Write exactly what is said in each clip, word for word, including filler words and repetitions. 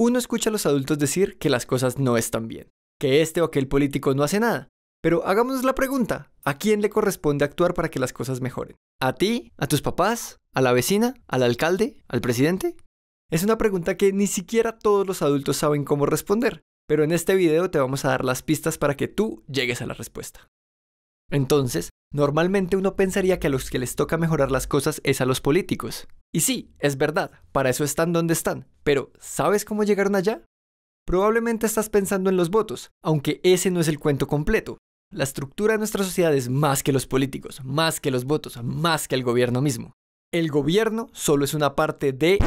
Uno escucha a los adultos decir que las cosas no están bien, que este o aquel político no hace nada. Pero hagámonos la pregunta, ¿a quién le corresponde actuar para que las cosas mejoren? ¿A ti? ¿A tus papás? ¿A la vecina? ¿Al alcalde? ¿Al presidente? Es una pregunta que ni siquiera todos los adultos saben cómo responder, pero en este video te vamos a dar las pistas para que tú llegues a la respuesta. Entonces, normalmente uno pensaría que a los que les toca mejorar las cosas es a los políticos. Y sí, es verdad, para eso están donde están, pero ¿sabes cómo llegaron allá? Probablemente estás pensando en los votos, aunque ese no es el cuento completo. La estructura de nuestra sociedad es más que los políticos, más que los votos, más que el gobierno mismo. El gobierno solo es una parte de...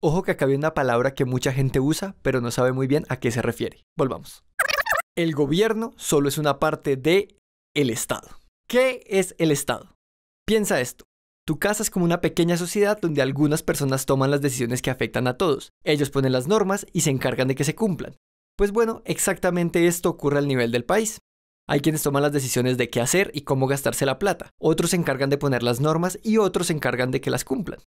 Ojo que acá hay una palabra que mucha gente usa, pero no sabe muy bien a qué se refiere. Volvamos. El gobierno solo es una parte de... el Estado. ¿Qué es el Estado? Piensa esto. Tu casa es como una pequeña sociedad donde algunas personas toman las decisiones que afectan a todos. Ellos ponen las normas y se encargan de que se cumplan. Pues bueno, exactamente esto ocurre al nivel del país. Hay quienes toman las decisiones de qué hacer y cómo gastarse la plata, otros se encargan de poner las normas y otros se encargan de que las cumplan.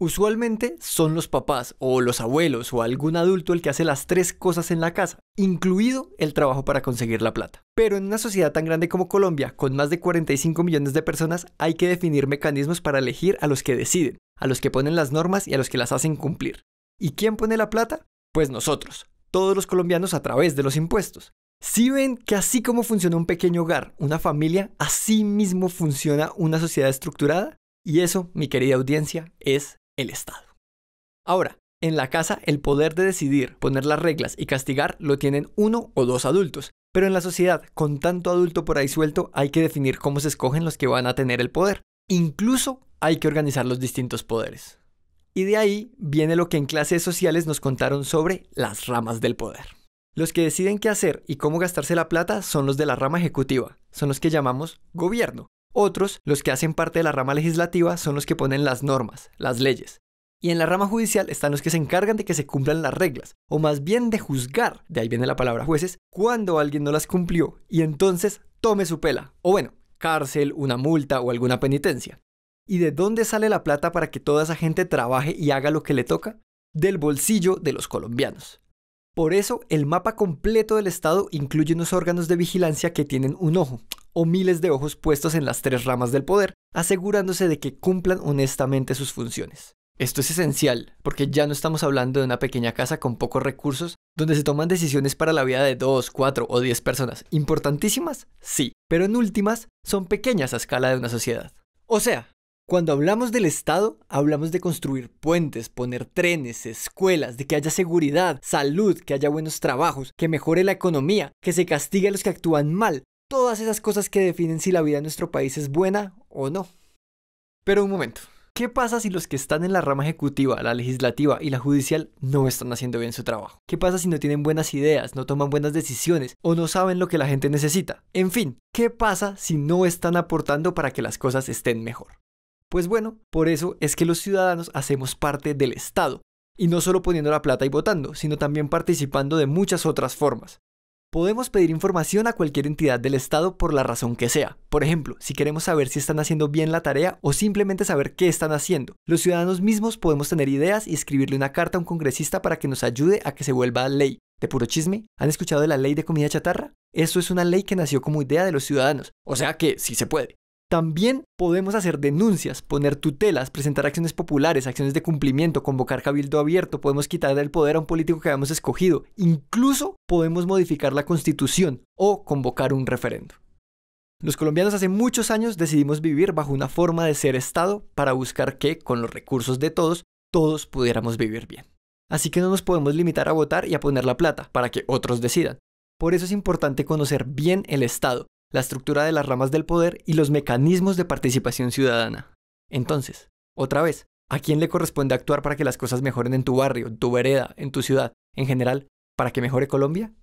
Usualmente son los papás o los abuelos o algún adulto el que hace las tres cosas en la casa, incluido el trabajo para conseguir la plata. Pero en una sociedad tan grande como Colombia, con más de cuarenta y cinco millones de personas, hay que definir mecanismos para elegir a los que deciden, a los que ponen las normas y a los que las hacen cumplir. ¿Y quién pone la plata? Pues nosotros, todos los colombianos a través de los impuestos. Si ven que así como funciona un pequeño hogar, una familia, así mismo funciona una sociedad estructurada, y eso, mi querida audiencia, es el Estado. Ahora, en la casa el poder de decidir, poner las reglas y castigar lo tienen uno o dos adultos, pero en la sociedad, con tanto adulto por ahí suelto, hay que definir cómo se escogen los que van a tener el poder. Incluso hay que organizar los distintos poderes. Y de ahí viene lo que en clases sociales nos contaron sobre las ramas del poder. Los que deciden qué hacer y cómo gastarse la plata son los de la rama ejecutiva, son los que llamamos gobierno. Otros, los que hacen parte de la rama legislativa, son los que ponen las normas, las leyes. Y en la rama judicial están los que se encargan de que se cumplan las reglas, o más bien de juzgar, de ahí viene la palabra jueces, cuando alguien no las cumplió y entonces tome su pela, o bueno, cárcel, una multa o alguna penitencia. ¿Y de dónde sale la plata para que toda esa gente trabaje y haga lo que le toca? Del bolsillo de los colombianos. Por eso, el mapa completo del Estado incluye unos órganos de vigilancia que tienen un ojo, o miles de ojos puestos en las tres ramas del poder, asegurándose de que cumplan honestamente sus funciones. Esto es esencial, porque ya no estamos hablando de una pequeña casa con pocos recursos, donde se toman decisiones para la vida de dos, cuatro o diez personas. ¿Importantísimas? Sí, pero en últimas, son pequeñas a escala de una sociedad. O sea, cuando hablamos del Estado, hablamos de construir puentes, poner trenes, escuelas, de que haya seguridad, salud, que haya buenos trabajos, que mejore la economía, que se castigue a los que actúan mal. Todas esas cosas que definen si la vida en nuestro país es buena o no. Pero un momento, ¿qué pasa si los que están en la rama ejecutiva, la legislativa y la judicial no están haciendo bien su trabajo? ¿Qué pasa si no tienen buenas ideas, no toman buenas decisiones o no saben lo que la gente necesita? En fin, ¿qué pasa si no están aportando para que las cosas estén mejor? Pues bueno, por eso es que los ciudadanos hacemos parte del Estado, y no solo poniendo la plata y votando, sino también participando de muchas otras formas. Podemos pedir información a cualquier entidad del Estado por la razón que sea. Por ejemplo, si queremos saber si están haciendo bien la tarea o simplemente saber qué están haciendo. Los ciudadanos mismos podemos tener ideas y escribirle una carta a un congresista para que nos ayude a que se vuelva ley. ¿De puro chisme? ¿Han escuchado de la ley de comida chatarra? Eso es una ley que nació como idea de los ciudadanos, o sea que sí se puede. También podemos hacer denuncias, poner tutelas, presentar acciones populares, acciones de cumplimiento, convocar cabildo abierto, podemos quitar del poder a un político que hayamos escogido, incluso podemos modificar la constitución o convocar un referendo. Los colombianos hace muchos años decidimos vivir bajo una forma de ser Estado para buscar que, con los recursos de todos, todos pudiéramos vivir bien. Así que no nos podemos limitar a votar y a poner la plata para que otros decidan. Por eso es importante conocer bien el Estado, la estructura de las ramas del poder y los mecanismos de participación ciudadana. Entonces, otra vez, ¿a quién le corresponde actuar para que las cosas mejoren en tu barrio, en tu vereda, en tu ciudad, en general, para que mejore Colombia?